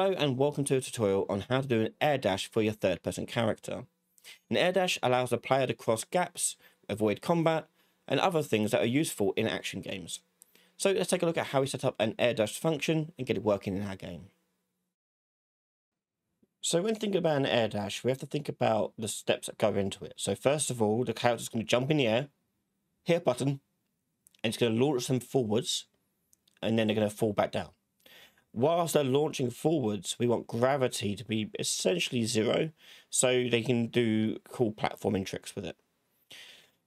Hello and welcome to a tutorial on how to do an air dash for your third-person character. An air dash allows the player to cross gaps, avoid combat, and other things that are useful in action games. So let's take a look at how we set up an air dash function and get it working in our game. So when thinking about an air dash, we have to think about the steps that go into it. So first of all, the character's going to jump in the air, hit a button, and it's going to launch them forwards, and then they're going to fall back down. Whilst they're launching forwards, we want gravity to be essentially zero, so they can do cool platforming tricks with it.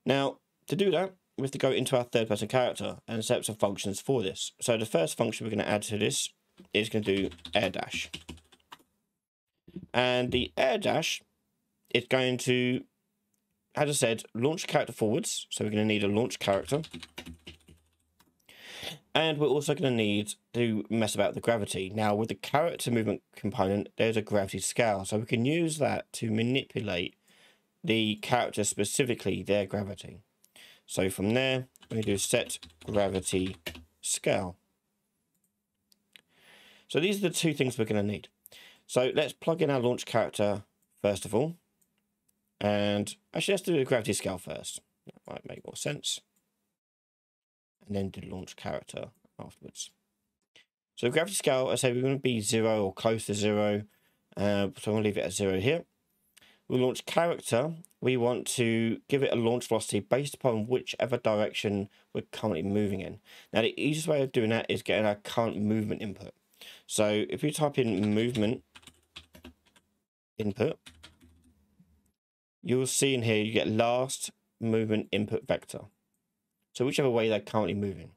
Now, to do that, we have to go into our third-person character and set up some functions for this. So the first function we're going to add to this is going to do air dash. And the air dash is going to, as I said, launch character forwards, so we're going to need a launch character. And we're also going to need to mess about the gravity. Now, with the character movement component, there's a gravity scale. So we can use that to manipulate the character, specifically their gravity. So from there, we do set gravity scale. So these are the two things we're going to need. So let's plug in our launch character first of all. And actually, let's do the gravity scale first. That might make more sense. And then do launch character afterwards. So gravity scale, I say we're going to be zero or close to zero. So I'm going to leave it at zero here. We'll launch character. We want to give it a launch velocity based upon whichever direction we're currently moving in. Now, the easiest way of doing that is getting our current movement input. So if you type in movement input, you'll see in here you get last movement input vector. So whichever way they're currently moving.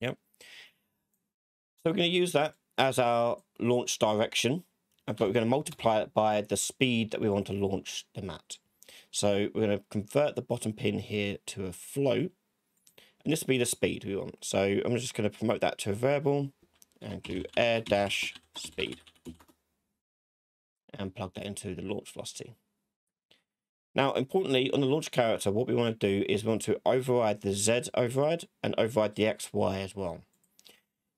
Yep. So we're going to use that as our launch direction, but we're going to multiply it by the speed that we want to launch them at. So we're going to convert the bottom pin here to a float, and this will be the speed we want. So I'm just going to promote that to a variable and do air dash speed and plug that into the launch velocity. Now, importantly, on the launch character, what we want to do is we want to override the Z override and override the XY as well.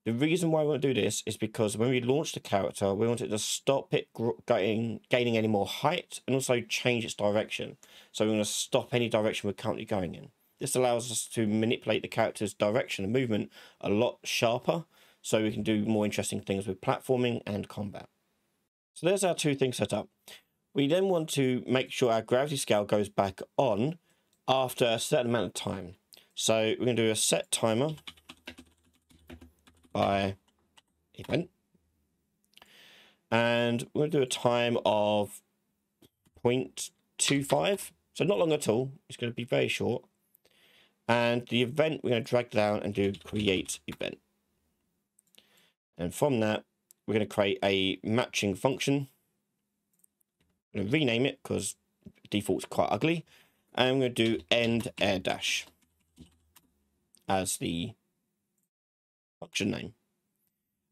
The reason why we want to do this is because when we launch the character, we want it to stop it gaining any more height and also change its direction. So we're going to stop any direction we're currently going in. This allows us to manipulate the character's direction and movement a lot sharper, so we can do more interesting things with platforming and combat. So there's our two things set up. We then want to make sure our gravity scale goes back on after a certain amount of time. So we're going to do a set timer by event. And we're going to do a time of 0.25. So not long at all. It's going to be very short. And the event, we're going to drag down and do create event. And from that, we're going to create a matching function. I'm going to rename it because default's quite ugly. And I'm going to do end air dash as the function name.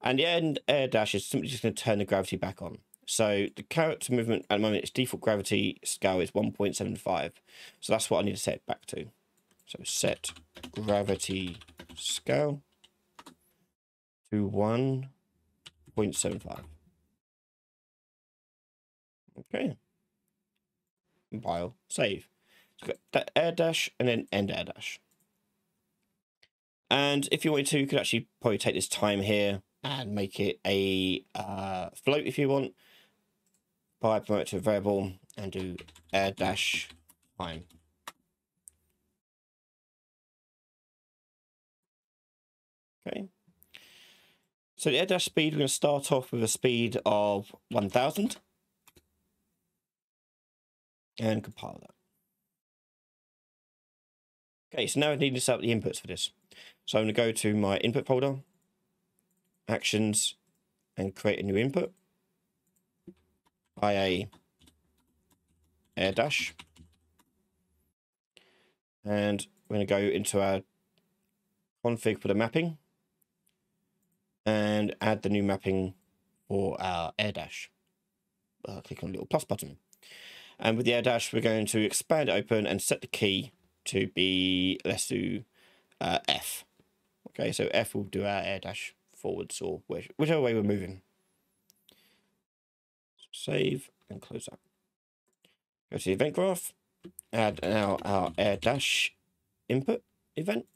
And the end air dash is simply just going to turn the gravity back on. So the character movement at the moment, its default gravity scale is 1.75. So that's what I need to set it back to. So set gravity scale to 1.75. Okay, compile, save. So we've got that air dash and then end air dash. And if you wanted to, you could actually probably take this time here and make it a float if you want. By promote to a variable and do air dash time. Okay. So the air dash speed, we're going to start off with a speed of 1000. And compile that. Okay, so now I need to set up the inputs for this. So I'm going to go to my input folder, actions, and create a new input. IA air dash. And we're going to go into our config for the mapping and add the new mapping for our air dash. I'll click on the little plus button. And with the air dash, we're going to expand it open and set the key to be, let's do F. Okay, so F will do our air dash forwards or whichever way we're moving. save and close up. Go to the event graph, add now our Air Dash input event.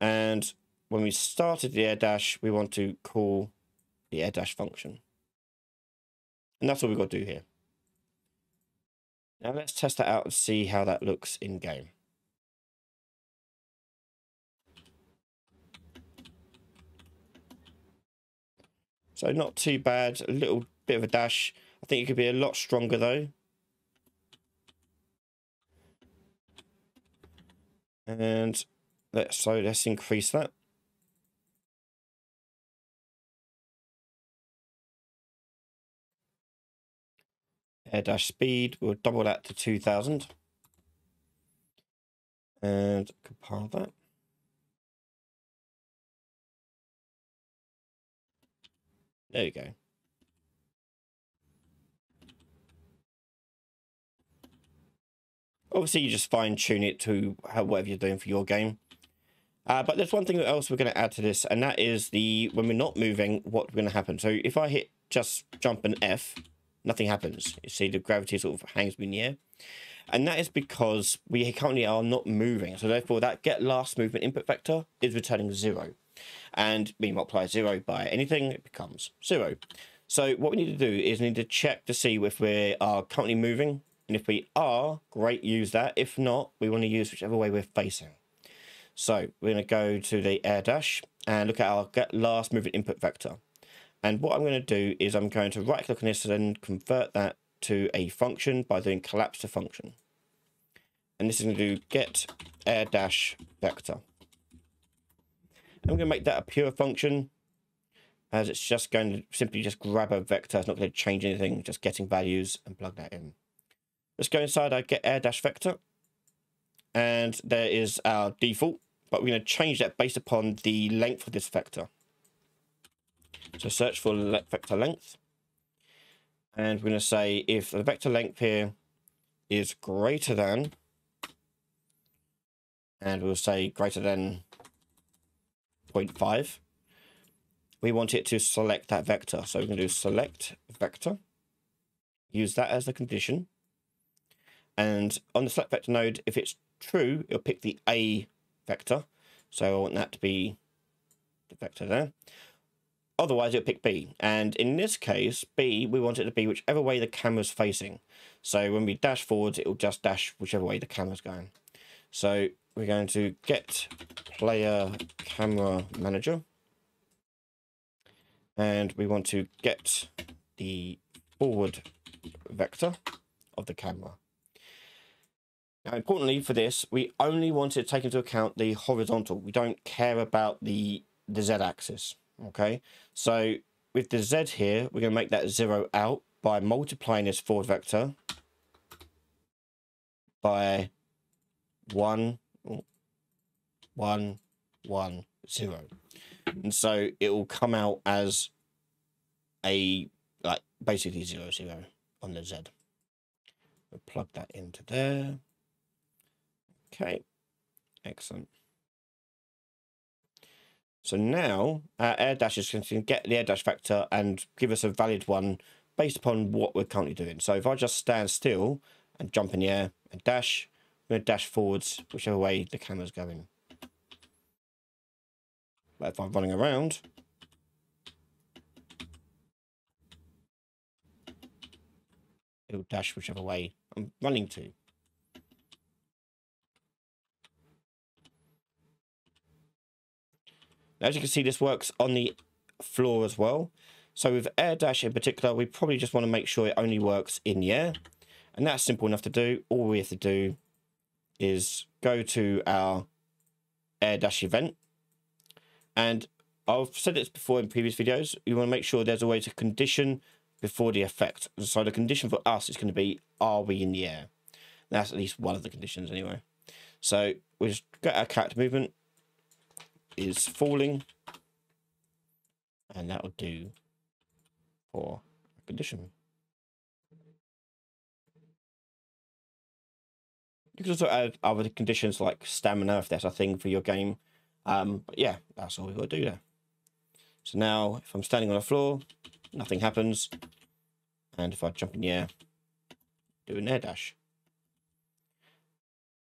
And when we started the Air Dash, we want to call the Air Dash function. And that's what we've got to do here. Now let's test that out and see how that looks in game. So not too bad, a little bit of a dash. I think it could be a lot stronger though. And let's increase that. Air dash speed, we'll double that to 2000 and compile that. There you go. Obviously you just fine tune it to whatever you're doing for your game. But there's one thing else we're going to add to this, and that is when we're not moving, what's going to happen. So if I hit just jump and F, nothing happens. You see the gravity sort of hangs me in the air. And that is because we currently are not moving. So therefore that get last movement input vector is returning 0. And we multiply 0 by anything, it becomes 0. So what we need to do is we need to check to see if we are currently moving. And if we are, great, use that. If not, we want to use whichever way we're facing. So we're going to go to the Air Dash and look at our get last movement input vector. And what I'm going to do is I'm going to right click on this and then convert that to a function by doing collapse to function. And this is going to do get air dash vector. I'm going to make that a pure function, as it's just going to simply just grab a vector. It's not going to change anything, just getting values and plug that in. Let's go inside our get air dash vector. And there is our default, but we're going to change that based upon the length of this vector. So search for vector length, and we're going to say if the vector length here is greater than, and we'll say greater than 0.5, we want it to select that vector. So we're going to do select vector, use that as the condition, and on the select vector node, if it's true, it'll pick the A vector. So I want that to be the vector there. Otherwise, it'll pick B. And in this case, B, we want it to be whichever way the camera's facing. So when we dash forwards, it'll just dash whichever way the camera's going. So we're going to get player camera manager. And we want to get the forward vector of the camera. Now, importantly for this, we only want to take into account the horizontal. We don't care about the z-axis. Okay, so with the Z here, we're going to make that 0 out by multiplying this forward vector by 1, 1, 1, 0. And so it will come out as a, like, basically 0, 0 on the Z. We'll plug that into there. Okay, excellent. So now our air dash is going to get the air dash vector and give us a valid one based upon what we're currently doing. So if I just stand still and jump in the air and dash, I'm going to dash forwards whichever way the camera's going. But if I'm running around, it'll dash whichever way I'm running to. As you can see, this works on the floor as well. So with Air Dash in particular, we probably just want to make sure it only works in the air. And that's simple enough to do. All we have to do is go to our Air Dash event. And I've said this before in previous videos, you want to make sure there's always a condition before the effect. So the condition for us is going to be, are we in the air? And that's at least one of the conditions anyway. So we just get our character movement is falling, and that will do for a condition. You can also add other conditions like stamina if that's a thing for your game. But yeah, that's all we've got to do there. So now if I'm standing on the floor, nothing happens. And if I jump in the air, do an air dash.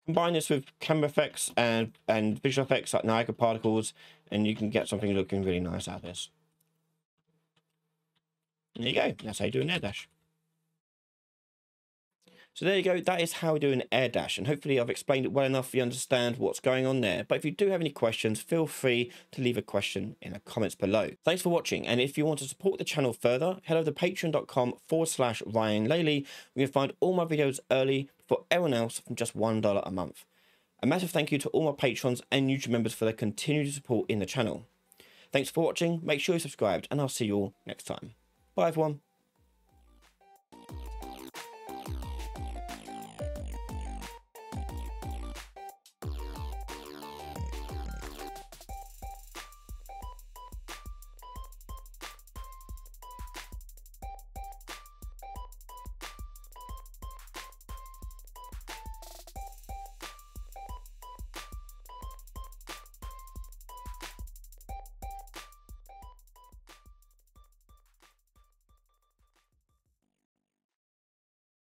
Combine this with camera effects and visual effects like Niagara particles, and you can get something looking really nice out of this. And there you go. That's how you do an air dash. So there you go, that is how we do an air dash, and hopefully I've explained it well enough for you to understand what's going on there. But if you do have any questions, feel free to leave a question in the comments below. Thanks for watching, and if you want to support the channel further, head over to patreon.com/Ryan Laley, where you can find all my videos early before everyone else from just $1 a month. A massive thank you to all my patrons and YouTube members for their continued support in the channel. Thanks for watching, make sure you're subscribed, and I'll see you all next time. Bye everyone.